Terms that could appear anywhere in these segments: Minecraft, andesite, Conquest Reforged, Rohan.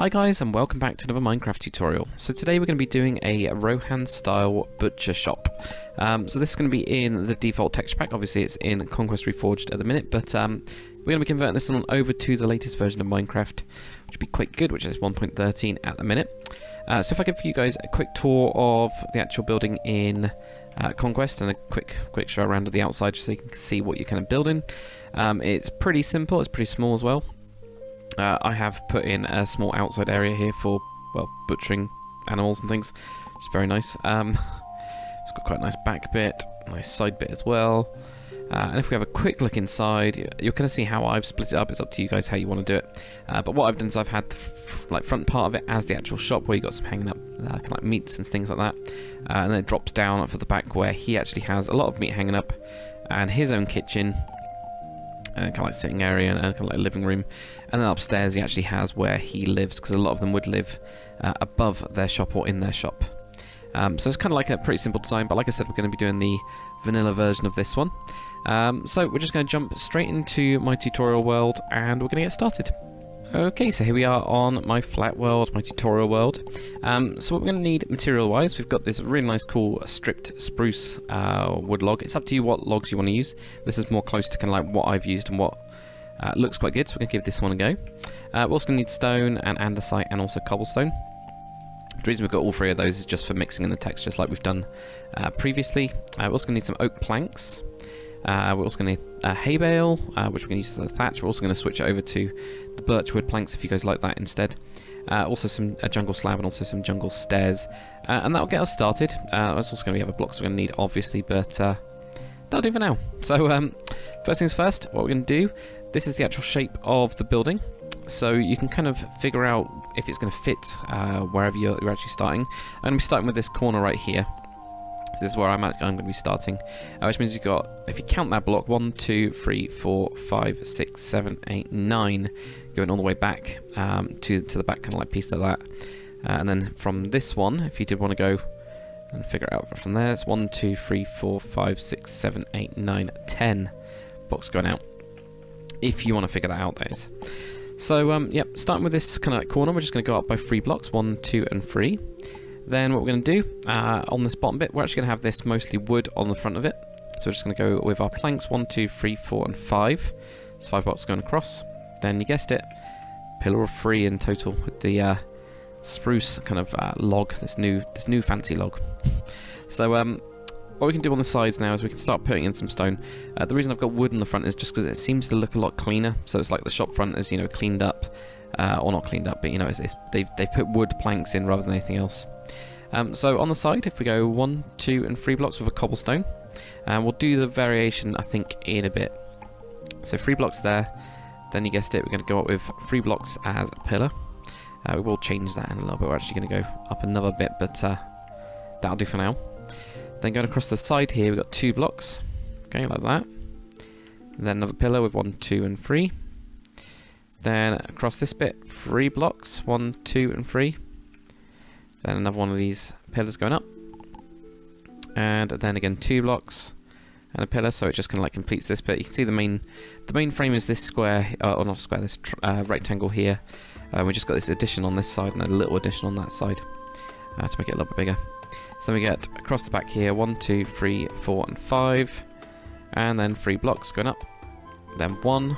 Hi guys and welcome back to another Minecraft tutorial. So today we're going to be doing a Rohan style butcher shop. So this is going to be in the default texture pack. Obviously it's in Conquest Reforged at the minute, but we're going to be converting this one over to the latest version of Minecraft, which would be quite good, which is 1.13 at the minute. So if I give you guys a quick tour of the actual building in Conquest and a quick show around at the outside just so you can see what you're kind of building. It's pretty simple, it's pretty small as well. I have put in a small outside area here for, well, butchering animals and things, which is very nice. It's got quite a nice back bit, nice side bit as well. And if we have a quick look inside, you're going to see how I've split it up. It's up to you guys how you want to do it. But what I've done is I've had the front part of it as the actual shop where you got some hanging up kind of like meats and things like that. And then it drops down for the back where he actually has a lot of meat hanging up and his own kitchen. Kind of like sitting area and kind of like living room, and then upstairs he actually has where he lives, because a lot of them would live above their shop or in their shop. So it's kind of like a pretty simple design, but like I said, we're going to be doing the vanilla version of this one. So we're just going to jump straight into my tutorial world and we're going to get started. Okay, so here we are on my flat world, my tutorial world. So what we're going to need material-wise, we've got this really nice, cool stripped spruce wood log. It's up to you what logs you want to use. This is more close to kind of like what I've used and what looks quite good, so we're going to give this one a go. We're also going to need stone and andesite and also cobblestone. The reason we've got all three of those is just for mixing in the textures like we've done previously. We're also going to need some oak planks. We're also going to need a hay bale, which we're going to use as the thatch. We're also going to switch over to the birchwood planks if you guys like that instead. Also some jungle slab and also some jungle stairs. And that'll get us started. That's also going to be other blocks we're going to need, obviously, but that'll do for now. So first things first, what we're going to do, this is the actual shape of the building. So you can kind of figure out if it's going to fit wherever you're actually starting. I'm going to be starting with this corner right here. So this is where I'm going to be starting, which means you've got, if you count that block, 1, 2, 3, 4, 5, 6, 7, 8, 9, going all the way back to the back kind of like piece of that. And then from this one, if you did want to go and figure it out from there, it's 1, 2, 3, 4, 5, 6, 7, 8, 9, 10 blocks going out. If you want to figure that out, that is. So, yep, starting with this kind of like corner, we're just going to go up by 3 blocks, 1, 2, and 3. Then what we're going to do, on this bottom bit, we're actually going to have this mostly wood on the front of it. So we're just going to go with our planks, 1, 2, 3, 4, and 5. It's 5 blocks going across. Then, you guessed it, pillar of 3 in total with the spruce kind of log, this new fancy log. So what we can do on the sides now is we can start putting in some stone. The reason I've got wood in the front is just because it seems to look a lot cleaner. So it's like the shop front is, you know, cleaned up, or not cleaned up, but you know, they've put wood planks in rather than anything else. So on the side, if we go 1, 2 and 3 blocks with a cobblestone, we'll do the variation, I think, in a bit. So 3 blocks there, then you guessed it, we're going to go up with 3 blocks as a pillar. We will change that in a little bit, we're actually going to go up another bit, but that'll do for now. Then going across the side here, we've got 2 blocks, okay, like that. And then another pillar with 1, 2 and 3. Then across this bit, 3 blocks, 1, 2 and 3. Then another one of these pillars going up. And then again 2 blocks and a pillar, so it just kind of like completes this bit. You can see the main frame is this square, or not square, this rectangle here. We just got this addition on this side and a little addition on that side to make it a little bit bigger. So then we get across the back here, 1, 2, 3, 4 and 5. And then 3 blocks going up. Then 1.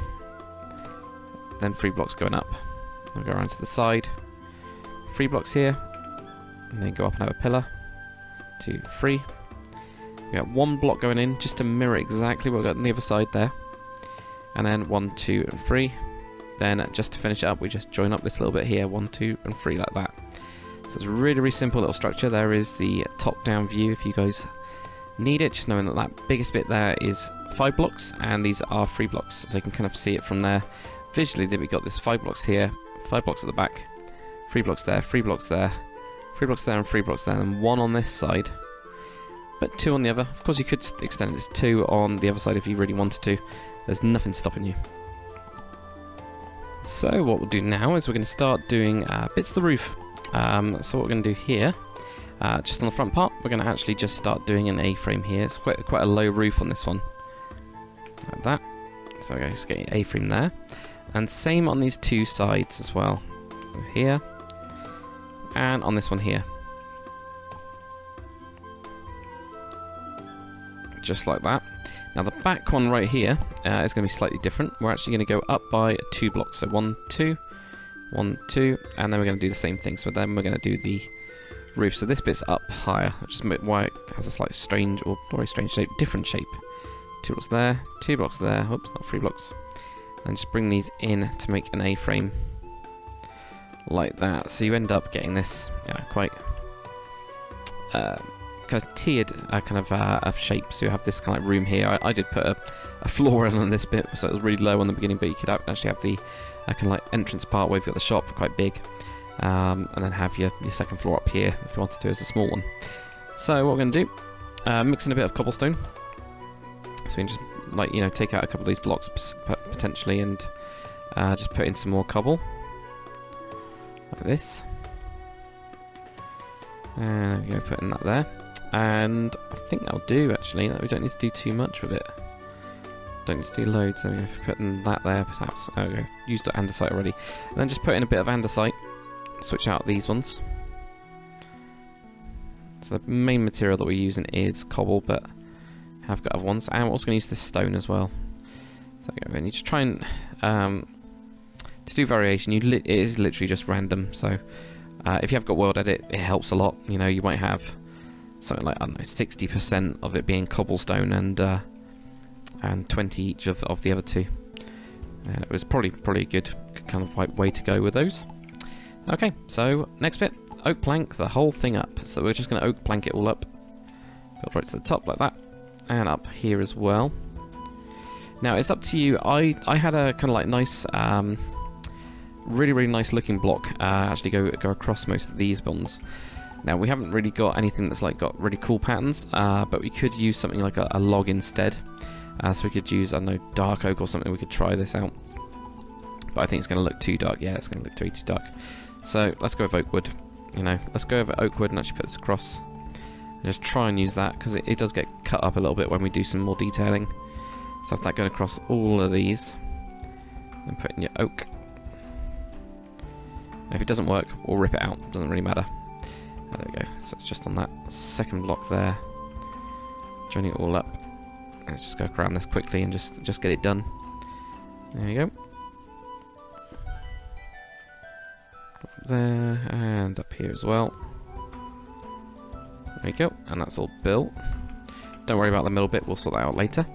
Then 3 blocks going up. We'll go around to the side. 3 blocks here. And then go up another pillar, 2, 3. We got 1 block going in just to mirror exactly what we got on the other side there. And then 1, 2, and 3. Then just to finish it up, we just join up this little bit here, 1, 2, and 3 like that. So it's a really, really simple little structure. There is the top-down view if you guys need it. Just knowing that that biggest bit there is 5 blocks, and these are 3 blocks, so you can kind of see it from there visually. That we got this 5 blocks here, 5 blocks at the back, 3 blocks there, 3 blocks there. 3 blocks there and 3 blocks there, and 1 on this side, but 2 on the other. Of course, you could extend it to 2 on the other side if you really wanted to. There's nothing stopping you. So what we'll do now is we're going to start doing bits of the roof. So what we're going to do here, just on the front part, we're going to actually just start doing an A-frame here. It's quite a low roof on this one, like that. So we're going to just get an A-frame there, and same on these 2 sides as well. Over here. and on this one here. Just like that. Now the back one right here is going to be slightly different. We're actually going to go up by 2 blocks. So 1, 2, 1, 2, and then we're going to do the same thing. So then we're going to do the roof. So this bit's up higher, which is why it has a slight strange, or not very strange shape, different shape. 2 blocks there, 2 blocks there. Oops, not 3 blocks. And just bring these in to make an A-frame like that. So you end up getting this quite kind of tiered of shape. So you have this kind of room here. I did put a floor in on this bit, so it was really low on the beginning, but you could actually have the kind of like entrance part where you've got the shop quite big, and then have your second floor up here if you wanted to as a small one. So what we're going to do, mix in a bit of cobblestone. So we can just take out a couple of these blocks potentially and just put in some more cobble. Like this. And there we go, putting that there. And I think that'll do actually. We don't need to do too much with it. Don't need to do loads. So we're putting that there perhaps. Oh, okay. Used andesite already. And then just put in a bit of andesite. Switch out these ones. So the main material that we're using is cobble, but I've got other ones, and I'm also going to use this stone as well. So I need to try and to do variation. It is literally just random. So if you have got world edit, it helps a lot. You know, you might have something like, I don't know, 60% of it being cobblestone and 20 each of the other two. It was probably a good kind of like way to go with those. Okay, so next bit, oak plank the whole thing up. So we're just going to oak plank it all up, build right to the top like that. And up here as well. Now it's up to you. I had a kind of like nice, really nice looking block actually go across most of these bonds. Now we haven't really got anything that's like got really cool patterns, but we could use something like a log instead. So we could use, I don't know, dark oak or something. We could try this out, but I think it's going to look too dark. Yeah, it's going to look way too dark. So let's go with oak wood. Let's go over oak wood and actually put this across. Just try and use that, because it does get cut up a little bit when we do some more detailing. So have that going across all of these and put in your oak. And if it doesn't work, we'll rip it out. It doesn't really matter. Oh, there we go. So it's just on that second block there. Join it all up. Let's just go around this quickly and just get it done. There you go. Up there and up here as well. There we go, and that's all built. Don't worry about the middle bit, we'll sort that out later.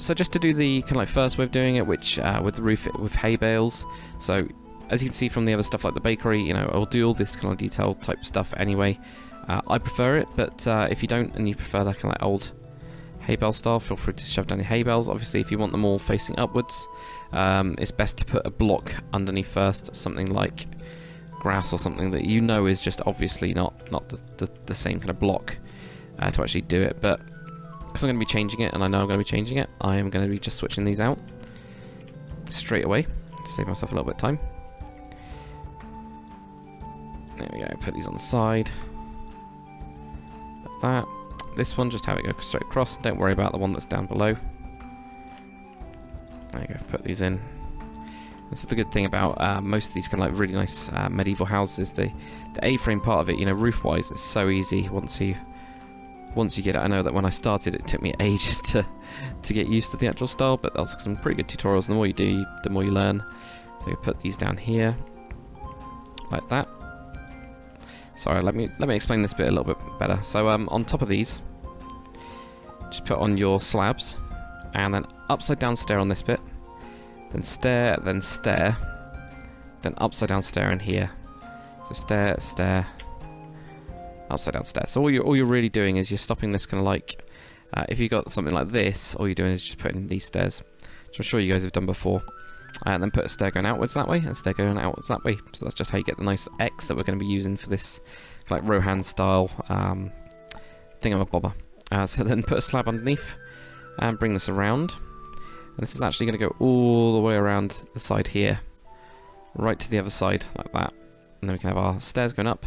So just to do the kind of like first way of doing it, which with the roof with hay bales. So as you can see from the other stuff like the bakery, I'll do all this kind of detail type stuff anyway. I prefer it, but if you don't and you prefer that kind of like old hay bale style, feel free to shove down your hay bales. Obviously, if you want them all facing upwards, it's best to put a block underneath first, something like grass or something that is just obviously not the same kind of block to actually do it. But because I'm going to be changing it, and I know I'm going to be changing it, I am going to be just switching these out straight away to save myself a little bit of time. There we go, put these on the side like that. This one, just have it go straight across. Don't worry about the one that's down below. There you go, put these in. This is the good thing about most of these kind of like really nice medieval houses. The A-frame part of it, roof-wise, it's so easy once you get it. I know that when I started, it took me ages to get used to the actual style, but there's some pretty good tutorials. And the more you do, the more you learn. So you put these down here, like that. Sorry, let me explain this bit a little bit better. So on top of these, just put on your slabs, and then upside down stair on this bit. Then stair, then stair, then upside down stair in here. So stair, stair, upside down stair. So all you're really doing is you're stopping this kind of like, if you've got something like this, all you're doing is just putting these stairs, which I'm sure you guys have done before. And then put a stair going outwards that way, and a stair going outwards that way. So that's just how you get the nice X that we're going to be using for this like Rohan style thingamabobber. So then put a slab underneath and bring this around. This is actually going to go all the way around the side here, right to the other side, like that. And then we can have our stairs going up,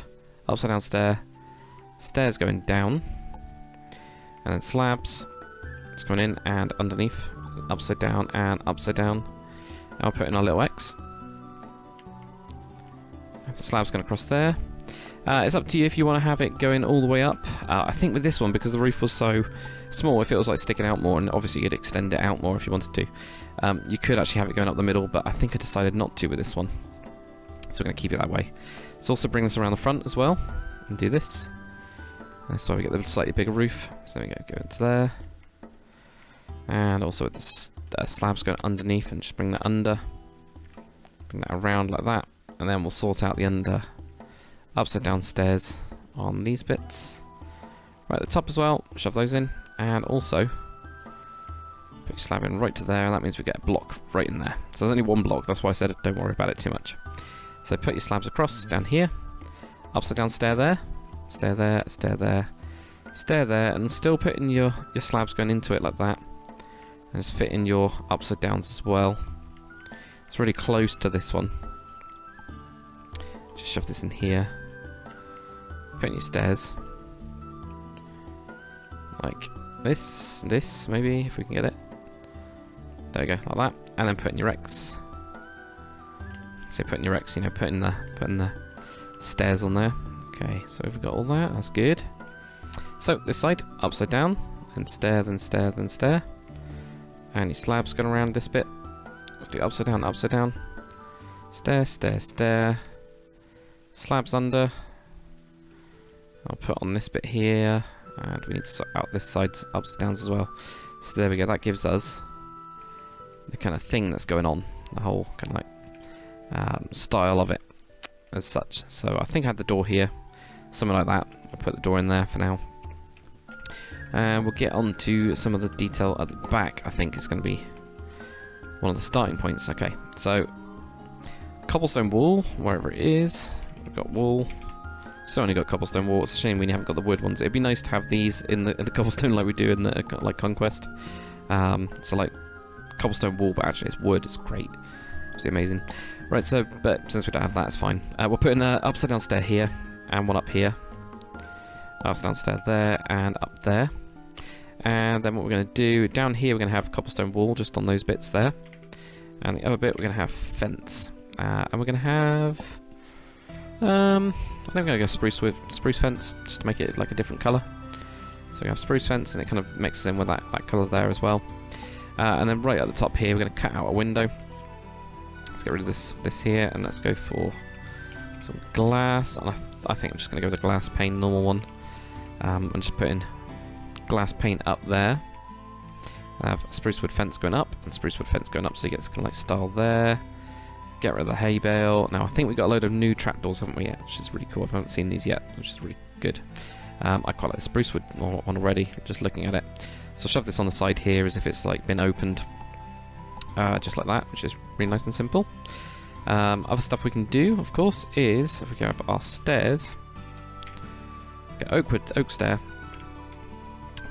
upside down stair, stairs going down, and then slabs, just going in and underneath, upside down and upside down. And I'll put in our little X. The slab's going across there. It's up to you if you want to have it going all the way up. I think with this one, because the roof was so small, if it was like sticking out more, and obviously you'd extend it out more if you wanted to, you could actually have it going up the middle, but I think I decided not to with this one. So we're going to keep it that way. Let's also bring this around the front as well, and do this. That's why we get the slightly bigger roof. So there we go, go into there. And also with the slabs going underneath, and just bring that under. Bring that around like that, and then we'll sort out the under upside down stairs on these bits. Right at the top as well, shove those in, and also put your slab in right to there, and that means we get a block right in there. So there's only one block, that's why I said don't worry about it too much. So put your slabs across, down here, upside down stair there, stair there, stair there, stair there, and still putting your slabs going into it like that. And just fit in your upside downs as well. It's really close to this one. Just shove this in here. Put in your stairs. Like this maybe, if we can get it. There we go, like that. And then put in your X. So put in your X, you know, put in the stairs on there. Okay, so we've got all that, that's good. So this side, upside down, and stair, then stair, then stair. And your slab's going around this bit. Do upside down, stair, stair, stair. Slabs under. I'll put on this bit here, and we need to sort out this side's upside downs as well. So there we go. That gives us the kind of thing that's going on, the whole kind of like style of it as such. So I think I had the door here, something like that. I'll put the door in there for now. And we'll get on to some of the detail at the back. I think it's going to be one of the starting points. Okay, so cobblestone wall, wherever it is. We've got wool. Still only got cobblestone wall. It's a shame we haven't got the wood ones. It'd be nice to have these in the cobblestone like we do in the like Conquest. So like cobblestone wall, but actually it's wood. It's great. It's amazing. Right. So, but since we don't have that, it's fine. We're putting an upside down stair here and one up here. Upside down stair there and up there. And then what we're going to do, down here we're going to have cobblestone wall just on those bits there. And the other bit we're going to have fence. And we're going to have... I think we're going to go spruce fence, just to make it like a different colour. So we have spruce fence, and it kind of mixes in with that colour there as well. And then right at the top here we're going to cut out a window. Let's get rid of this here, and let's go for some glass. And I think I'm just going to go with a glass pane, normal one. And just put in glass pane up there. I have spruce wood fence going up and spruce wood fence going up, so you get this kind of like style there. Get rid of the hay bale. Now I think we got a load of new trapdoors, haven't we? Yet, which is really cool. I haven't seen these yet, which is really good. I quite like the spruce wood one already. Just looking at it, so I'll shove this on the side here as if it's like been opened, just like that, which is really nice and simple. Other stuff we can do, of course, is if we go up our stairs, let's get oak stair.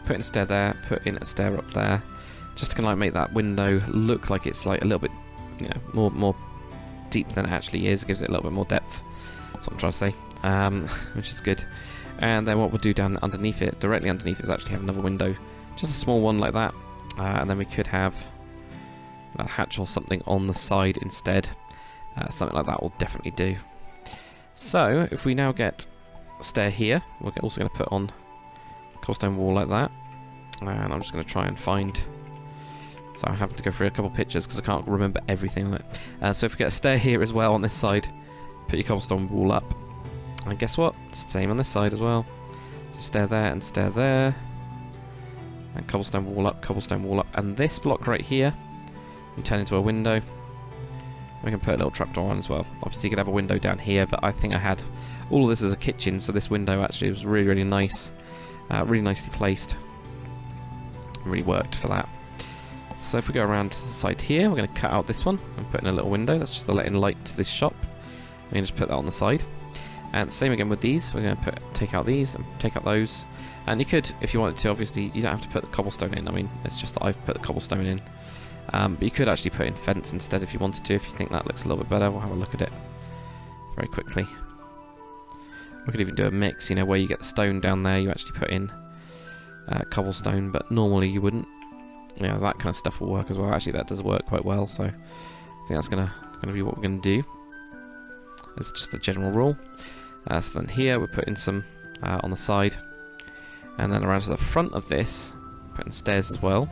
Put in a stair there, put in a stair up there, just to kind of like make that window look like it's like a little bit, you know, more deep than it actually is. It gives it a little bit more depth. That's what I'm trying to say, which is good. And then what we'll do down underneath it, directly underneath it, is actually have another window, just a small one like that. And then we could have a hatch or something on the side instead. Something like that will definitely do. So if we now get a stair here, we're also going to put on cobblestone wall like that, and I'm just going to try and find, so I have to go through a couple pictures because I can't remember everything on it. So if we get a stair here as well on this side, put your cobblestone wall up, and guess what, it's the same on this side as well. So stair there, and cobblestone wall up, and this block right here we turn into a window. We can put a little trapdoor on as well. Obviously you could have a window down here, but I think I had all of this as a kitchen, so this window actually was really, really nice. Really nicely placed, really worked for that. So if we go around to the side here, we're going to cut out this one and put in a little window. That's just to let in light to this shop. We can just put that on the side. And same again with these. We're going to take out these and take out those. And you could, if you wanted to, obviously you don't have to put the cobblestone in. I mean, it's just that I've put the cobblestone in. But you could actually put in fence instead if you wanted to. If you think that looks a little bit better, we'll have a look at it very quickly. We could even do a mix, you know, where you get the stone down there, you actually put in cobblestone, but normally you wouldn't. You know, that kind of stuff will work as well. Actually, that does work quite well, so I think that's going to be what we're going to do. It's just a general rule. So then here we're putting some on the side, and then around to the front of this, putting stairs as well.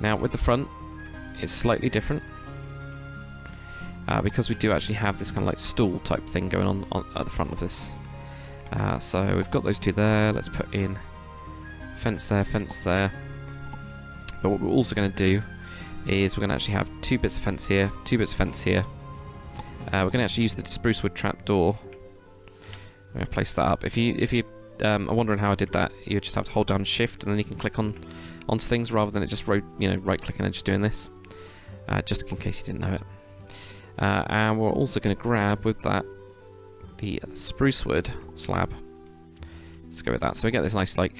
Now with the front, it's slightly different because we do actually have this kind of like stool type thing going on at the front of this. So we've got those two there. Let's put in fence there, fence there. But what we're also going to do is we're going to actually have two bits of fence here, two bits of fence here. We're going to actually use the spruce wood trap door. I'm going to place that up. If you are wondering how I did that, you just have to hold down shift, and then you can click onto things rather than it just right clicking and just doing this. Just in case you didn't know it. And we're also going to grab with that the spruce wood slab. Let's go with that. So we get this nice like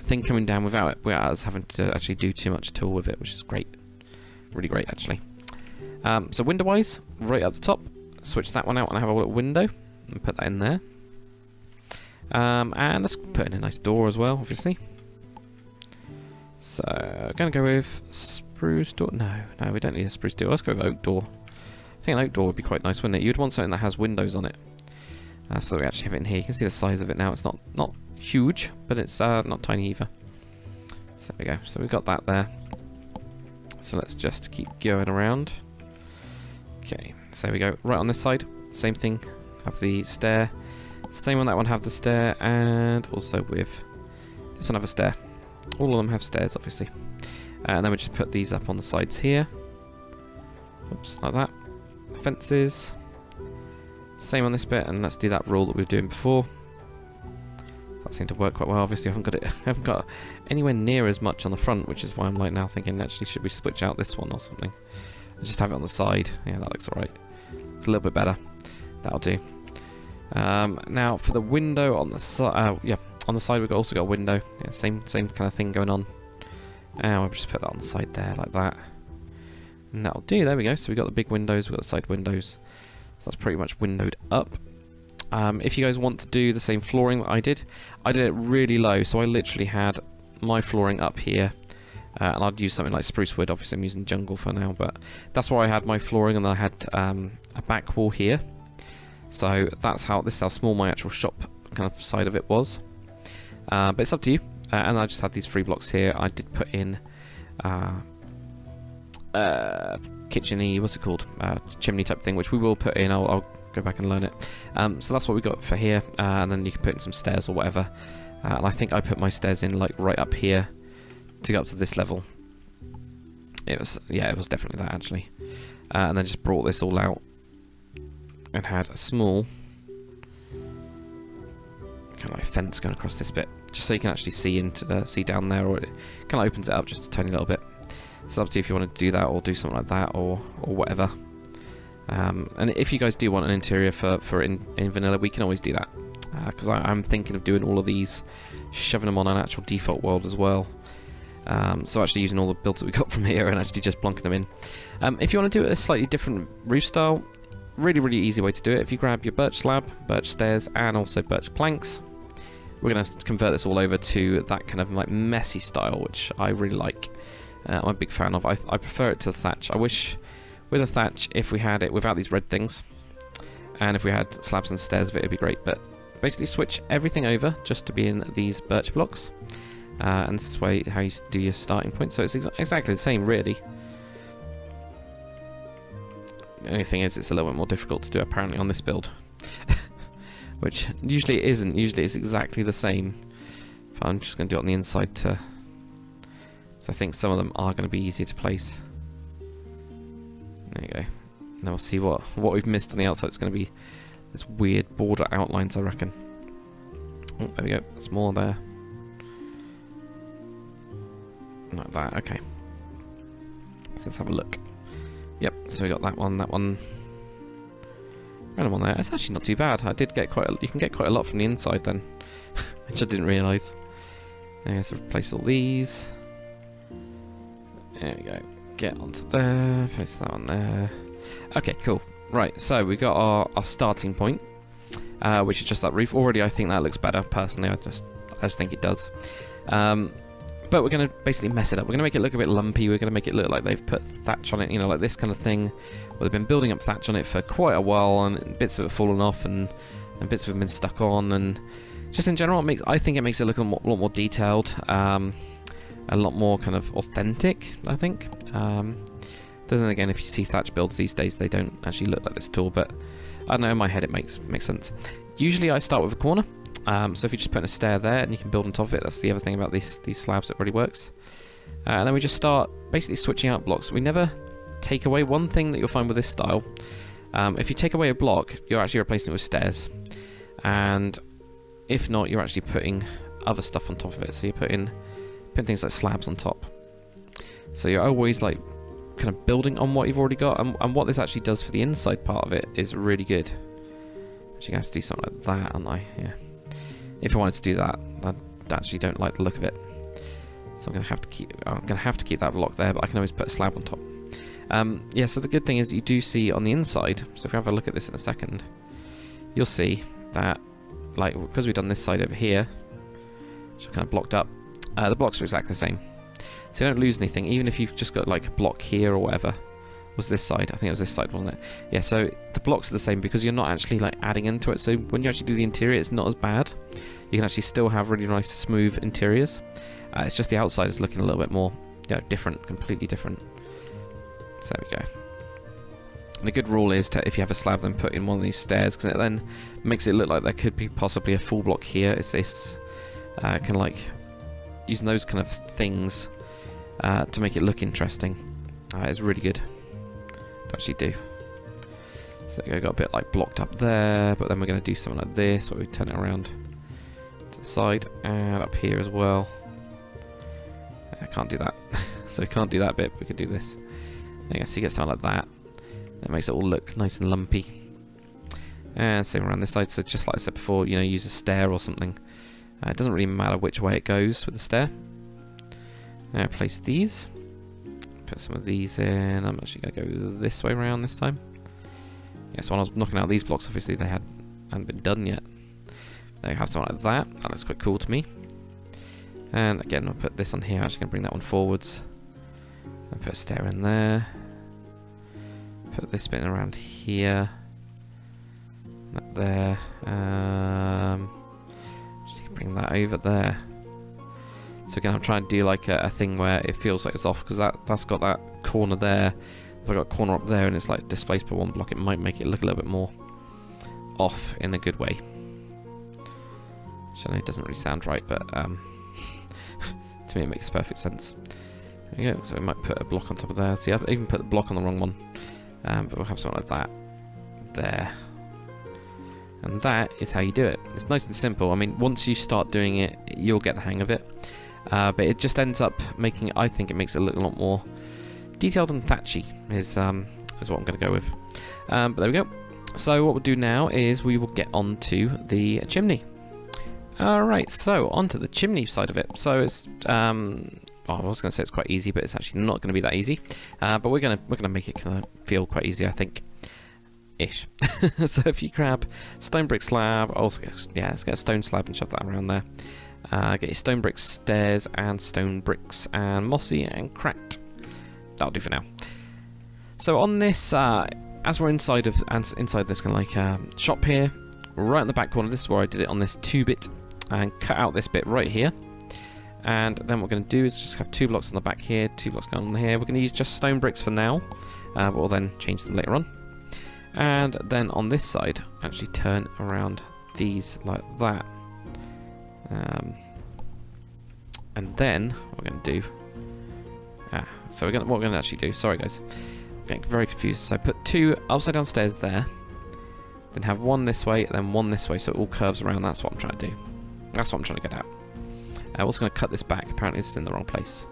thing coming down without us having to actually do too much at all with it, which is great, really great actually. So window wise, right at the top, switch that one out and have a little window and put that in there. And let's put in a nice door as well, obviously. So I'm gonna go with spruce door. No, we don't need a spruce door. Let's go with oak door. I think an oak door would be quite nice, wouldn't it? You'd want something that has windows on it. So that we actually have it in here. You can see the size of it now. It's not huge, but it's not tiny either. So there we go. So we've got that there. So let's just keep going around. Okay, so there we go. Right on this side, same thing. Have the stair. Same on that one, have the stair, and also with this one have a stair. All of them have stairs, obviously. And then we just put these up on the sides here. Oops, like that. Fences. Same on this bit, and let's do that rule that we were doing before. That seemed to work quite well. Obviously, I haven't got it. I haven't got anywhere near as much on the front, which is why I'm like now thinking, actually, should we switch out this one or something? I just have it on the side. Yeah, that looks alright. It's a little bit better. That'll do. Now for the window on the side, on the side we've also got a window. Yeah, same kind of thing going on. And we'll just put that on the side there, like that. And that'll do. There we go. So we've got the big windows, we've got the side windows. So that's pretty much windowed up. If you guys want to do the same flooring that I did it really low, so I literally had my flooring up here, and I'd use something like spruce wood. Obviously, I'm using jungle for now, but that's where I had my flooring, and I had a back wall here. So that's how this is how small my actual shop kind of side of it was. But it's up to you. And I just had these three blocks here. I did put in kitcheny, what's it called, chimney type thing, which we will put in. I'll go back and learn it. So that's what we got for here, and then you can put in some stairs or whatever. And I think I put my stairs in like right up here to go up to this level. It was definitely that actually. And then just brought this all out and had a small kind of like fence going across this bit, just so you can actually see into see down there, or it kind of opens it up just a tiny little bit. It's up to you if you want to do that or do something like that or whatever. And if you guys do want an interior for in vanilla, we can always do that, because I'm thinking of doing all of these, shoving them on an actual default world as well. So actually using all the builds that we got from here and actually just plonking them in. If you want to do it a slightly different roof style, really easy way to do it. If you grab your birch slab, birch stairs, and also birch planks, we're going to convert this all over to that kind of like messy style, which I really like. I'm a big fan of. I prefer it to thatch. I wish with a thatch, if we had it without these red things, and if we had slabs and stairs of it, it'd be great. But basically switch everything over just to be in these birch blocks, and this is how you do your starting point. So it's exactly the same really. The only thing is it's a little bit more difficult to do apparently on this build, which usually it isn't. Usually it's exactly the same. But I'm just going to do it on the inside to... So I think some of them are going to be easier to place. There you go. Now we'll see what we've missed on the outside. It's going to be this weird border outlines, I reckon. Oh, there we go. It's more there. Like that. Okay. So let's have a look. Yep. So we got that one. That one. Random one there. It's actually not too bad. I did get you can get quite a lot from the inside then, which I didn't realise. So replace all these. There we go. Get onto there. Place that on there. Okay, cool. Right, so we got our starting point, which is just that roof. Already, I think that looks better. Personally, I just think it does. but we're going to basically mess it up. We're going to make it look a bit lumpy. We're going to make it look like they've put thatch on it, you know, like this kind of thing. Well, they've been building up thatch on it for quite a while, and bits of it have fallen off, and bits of it have been stuck on, and just in general, it makes, I think it makes it look a lot more detailed, a lot more kind of authentic, I think. Then again, if you see thatch builds these days, they don't actually look like this at all, but I don't know, in my head it makes sense. Usually I start with a corner, so if you just put in a stair there, and you can build on top of it. That's the other thing about these slabs that really works. And then we just start basically switching out blocks. We never take away one thing that you'll find with this style. If you take away a block, you're actually replacing it with stairs, and if not, you're actually putting other stuff on top of it. So you're putting things like slabs on top. So you're always like kind of building on what you've already got, and what this actually does for the inside part of it is really good. Actually, I have to do something like that, aren't I? Yeah. If I wanted to do that, I actually don't like the look of it, so I'm gonna have to keep that block there. But I can always put a slab on top. Yeah. So the good thing is you do see on the inside. So if we have a look at this in a second, you'll see that, like, because we've done this side over here, which are kind of blocked up, the blocks are exactly the same. So you don't lose anything, even if you've just got like a block here or whatever. Was this side? I think it was this side, wasn't it? Yeah, so the blocks are the same because you're not actually like adding into it. So when you actually do the interior, it's not as bad. You can actually still have really nice, smooth interiors. It's just the outside is looking a little bit more, you know, different, completely different. So there we go. And the good rule is to, if you have a slab, then put in one of these stairs, because it then makes it look like there could be possibly a full block here. It's this kind of like using those kind of things to make it look interesting. It's really good to actually do. So I got a bit like blocked up there, but then we're going to do something like this, where we turn it around to the side and up here as well. I can't do that, so I can't do that bit. But we can do this. There you go. So you get something like that. That makes it all look nice and lumpy. And same around this side. So just like I said before, you know, use a stair or something. It doesn't really matter which way it goes with the stair. Now place these. Put some of these in. I'm actually going to go this way around this time. Yeah, so when I was knocking out these blocks, obviously they hadn't been done yet. Now you have something like that. That looks quite cool to me. And again, I'll put this on here. I'm actually going to bring that one forwards. And put a stair in there. Put this bit around here. That there. Just bring that over there. So again, I'm trying to do like a thing where it feels like it's off, because that's got that corner there. If I got a corner up there and it's like displaced by one block, it might make it look a little bit more off in a good way. Which I know it doesn't really sound right, but to me it makes perfect sense. There you go. So we might put a block on top of there. See, I've even put the block on the wrong one. But we'll have something like that there. And that is how you do it. It's nice and simple. I mean, once you start doing it, you'll get the hang of it. But it just ends up making, I think it makes it look a lot more detailed and thatchy is what I'm going to go with. But there we go. So what we'll do now is we will get onto the chimney. Alright, so onto the chimney side of it. So it's... I was going to say it's quite easy, but it's actually not going to be that easy. But we're going to make it kind of feel quite easy, I think, ish. So if you grab stone brick slab, also yeah, let's get a stone slab and shove that around there. Get your stone brick stairs and stone bricks and mossy and cracked. That'll do for now. So on this, as we're inside this kind of like shop here, right in the back corner. This is where I did it on this 2-bit, and cut out this bit right here. And then what we're going to do is just have 2 blocks on the back here, 2 blocks going on here. We're going to use just stone bricks for now, but we'll then change them later on. And then on this side, actually turn around these like that. And then what we're going to do... so what we're going to actually do... Sorry guys, I'm getting very confused. So put 2 upside down stairs there, then have 1 this way, and then 1 this way, so it all curves around. That's what I'm trying to do. That's what I'm trying to get out. I'm also going to cut this back. Apparently it's in the wrong place.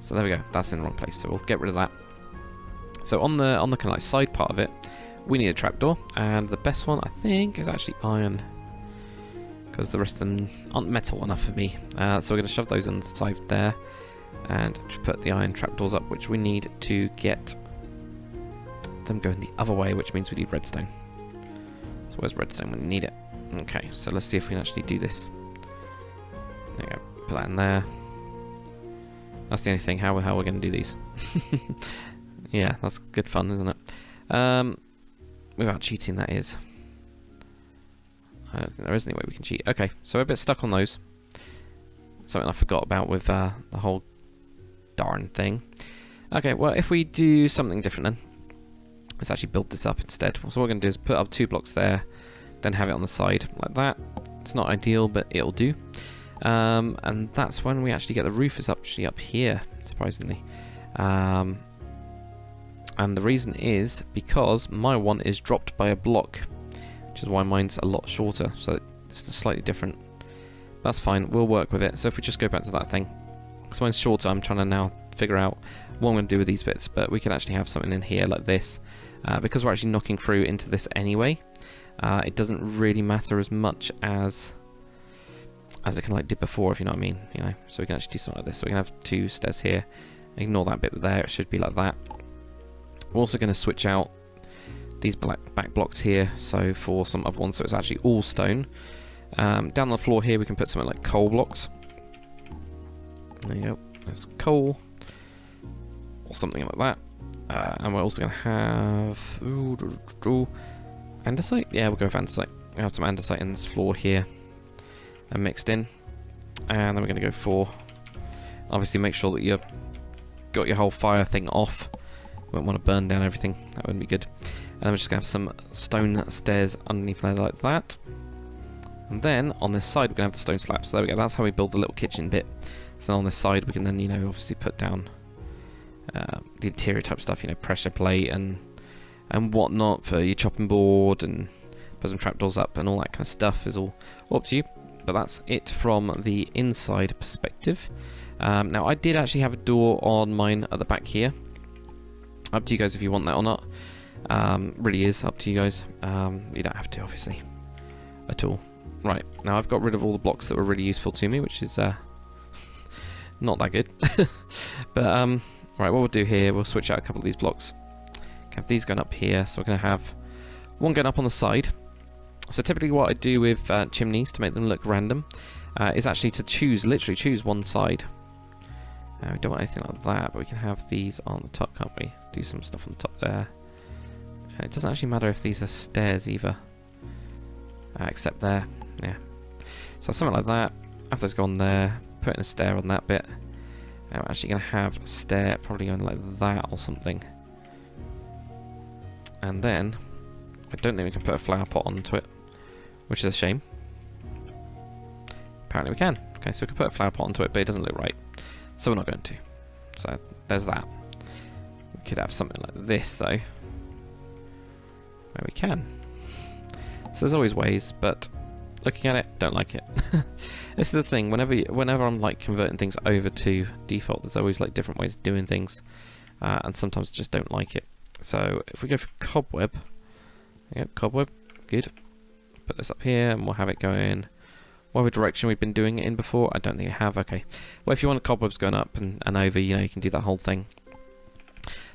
So there we go. That's in the wrong place. So we'll get rid of that. So on the kind of like side part of it, we need a trapdoor, and the best one I think is actually iron, because the rest of them aren't metal enough for me. So we're going to shove those on the side there, and put the iron trapdoors up, which we need to get them going the other way, which means we need redstone. So where's redstone when we need it? Okay. So let's see if we can actually do this. There you go, put that in there. That's the only thing, how we're going to do these. Yeah, that's good fun, isn't it? Without cheating, that is. I don't think there is any way we can cheat. Okay, so we're a bit stuck on those. Something I forgot about with the whole darn thing. Okay, well, if we do something different then. Let's actually build this up instead. So what we're going to do is put up two blocks there, then have it on the side like that. It's not ideal, but it'll do. And that's when we actually get the roof is actually up here, surprisingly. And the reason is because my one is dropped by a block, which is why mine's a lot shorter, so it's slightly different. That's fine, we'll work with it. So if we just go back to that thing, because mine's shorter, I'm trying to now figure out what I'm going to do with these bits, but we can actually have something in here like this. Because we're actually knocking through into this anyway, it doesn't really matter as much as it kind of like did before, if you know what I mean, you know. So we can actually do something like this. So we can have two stairs here. Ignore that bit there, it should be like that. We're also going to switch out these back blocks here, so for some other ones, so it's actually all stone. Down on the floor here we can put something like coal blocks. There you go, there's coal, or something like that. And we're also going to have andesite. Yeah, we'll go with andesite. We have some andesite in this floor here, and mixed in. And then we're going to go for, obviously make sure that you've got your whole fire thing off. We won't want to burn down everything. That wouldn't be good. And then we're just going to have some stone stairs underneath there like that. And then on this side we're going to have the stone slabs. So there we go. That's how we build the little kitchen bit. So on this side we can then, you know, obviously put down the interior type stuff, you know, pressure plate and whatnot for your chopping board, and put some trapdoors up and all that kind of stuff is all up to you. But that's it from the inside perspective. Now I did actually have a door on mine at the back here. Up to you guys if you want that or not. Really is up to you guys. You don't have to, obviously, at all. Right, now I've got rid of all the blocks that were really useful to me, which is not that good. But right, what we'll do here, we'll switch out a couple of these blocks. Have these going up here, so we're going to have one going up on the side. So typically what I do with chimneys to make them look random is actually to literally choose one side. We don't want anything like that, but we can have these on the top, can't we? Do some stuff on the top there. It doesn't actually matter if these are stairs either, except there, yeah. So something like that. After it's gone there, putting a stair on that bit. I'm actually going to have a stair probably going like that or something. And then, I don't think we can put a flower pot onto it, which is a shame. Apparently we can. Okay, so we can put a flower pot onto it, but it doesn't look right. So we're not going to. So there's that. We could have something like this though, where we can. So there's always ways, but looking at it, don't like it. This is the thing, whenever I'm like converting things over to default, there's always like different ways of doing things, and sometimes I just don't like it. So if we go for cobweb, yeah, cobweb, good. Put this up here and we'll have it going whatever direction we've been doing it in before. I don't think we have, okay. Well, if you want cobwebs going up and over, you know, you can do that whole thing.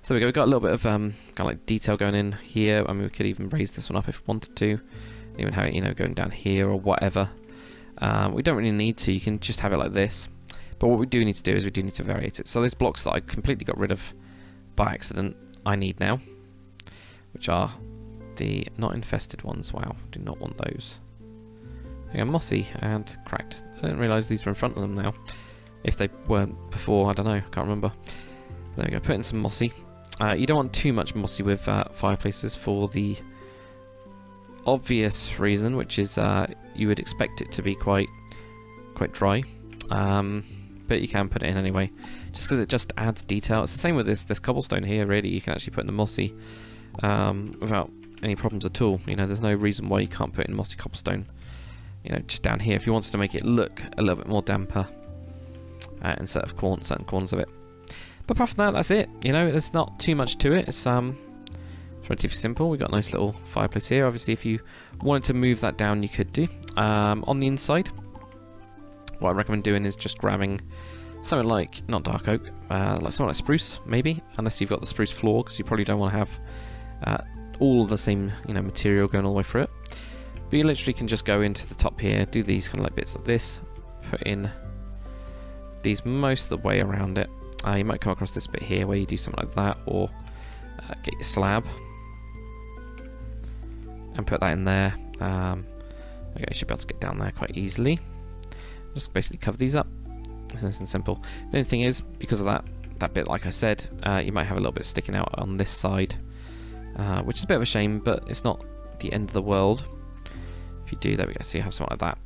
So we go, we've got a little bit of kind of like detail going in here. I mean, we could even raise this one up if we wanted to. Even have it, you know, going down here or whatever. We don't really need to, you can just have it like this. But what we do need to do is we do need to vary it. So those blocks that I completely got rid of by accident, I need now, which are the not infested ones. Wow, do not want those. They are mossy and cracked. I didn't realise these were in front of them now. If they weren't before, I don't know, I can't remember. There we go, put in some mossy. You don't want too much mossy with fireplaces for the obvious reason, which is you would expect it to be quite dry. But you can put it in anyway, just because it just adds detail. It's the same with this cobblestone here, really. You can actually put in the mossy without any problems at all. You know, there's no reason why you can't put in mossy cobblestone, you know, just down here if you wanted to make it look a little bit more damper instead of certain corners of it. But apart from that, that's it. You know, there's not too much to it. It's relatively simple. We've got a nice little fireplace here. Obviously, if you wanted to move that down, you could do. On the inside, what I recommend doing is just grabbing something like, not dark oak, like something like spruce, maybe, unless you've got the spruce floor, because you probably don't want to have all of the same, you know, material going all the way through it. But you literally can just go into the top here, do these kind of like bits like this, put in these most of the way around it, You might come across this bit here where you do something like that, or get your slab and put that in there. Okay, you should be able to get down there quite easily. Just basically cover these up. It's nice and simple. The only thing is, because of that bit, like I said, you might have a little bit sticking out on this side, which is a bit of a shame, but it's not the end of the world. If you do, there we go, so you have something like that.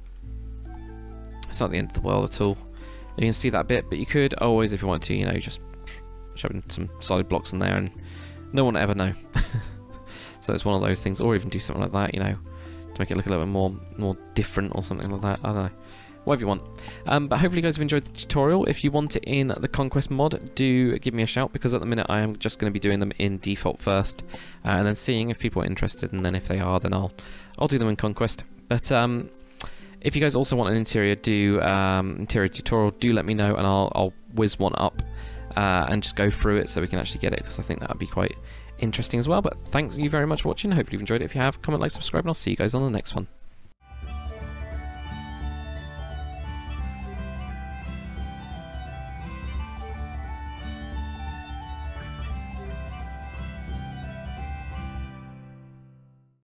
It's not the end of the world at all. You can see that bit, but you could always, if you want to, you know, just shoving some solid blocks in there and no one will ever know. So it's one of those things, or even do something like that, you know, to make it look a little bit more different or something like that. I don't know. Whatever you want. But hopefully you guys have enjoyed the tutorial. If you want it in the Conquest mod, do give me a shout, because at the minute I am just going to be doing them in default first, and then seeing if people are interested, and then if they are, then I'll do them in Conquest. But if you guys also want an interior tutorial, do let me know, and I'll whiz one up and just go through it so we can actually get it, because I think that would be quite interesting as well. But thanks you very much for watching. Hopefully you've enjoyed it. If you have, comment, like, subscribe, and I'll see you guys on the next one.